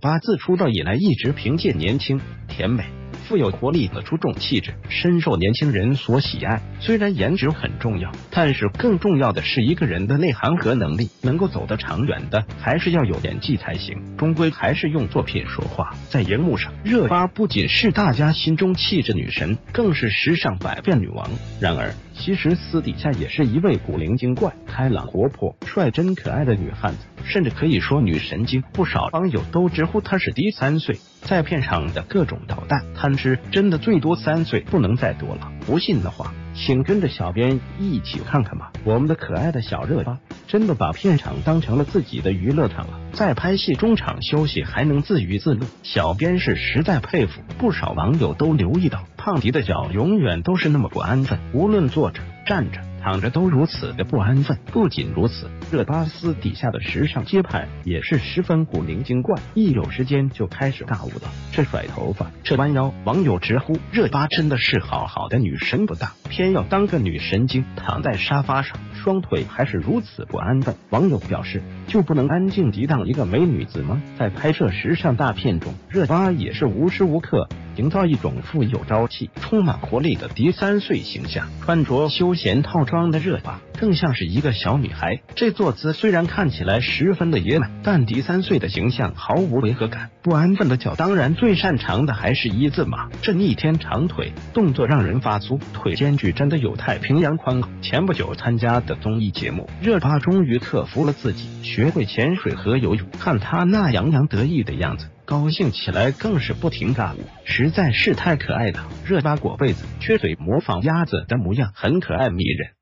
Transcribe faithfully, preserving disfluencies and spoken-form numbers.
八字出道以来一直凭借年轻、甜美、富有活力的出众气质，深受年轻人所喜爱。虽然颜值很重要，但是更重要的是一个人的内涵和能力。能够走得长远的，还是要有演技才行。终归还是用作品说话。在荧幕上，热巴不仅是大家心中气质女神，更是时尚百变女王。然而，其实私底下也是一位古灵精怪、开朗活泼、率真可爱的女汉子，甚至可以说女神经。不少网友都直呼她是低三岁。 在片场的各种捣蛋贪吃，真的最多三岁，不能再多了。不信的话，请跟着小编一起看看吧。我们的可爱的小热巴，真的把片场当成了自己的娱乐场了。在拍戏中场休息还能自娱自乐，小编是实在佩服。不少网友都留意到，胖迪的脚永远都是那么不安分，无论坐着、站着、 躺着都如此的不安分。不仅如此，热巴私底下的时尚街派也是十分古灵精怪，一有时间就开始大舞了，这甩头发，这弯腰。网友直呼热巴真的是好好的女神不大，偏要当个女神经，躺在沙发上，双腿还是如此不安分。网友表示，就不能安静涤荡一个美女子吗？在拍摄时尚大片中，热巴也是无时无刻 营造一种富有朝气、充满活力的低三岁形象。穿着休闲套装的热巴， 更像是一个小女孩，这坐姿虽然看起来十分的野蛮，但迪三岁的形象毫无违和感。不安分的脚，当然最擅长的还是一字马，这逆天长腿动作让人发酥，腿间距真的有太平洋宽。前不久参加的综艺节目，热巴终于克服了自己，学会潜水和游泳。看她那洋洋得意的样子，高兴起来更是不停大舞，实在是太可爱了。热巴裹被子，撅嘴模仿鸭子的模样，很可爱迷人。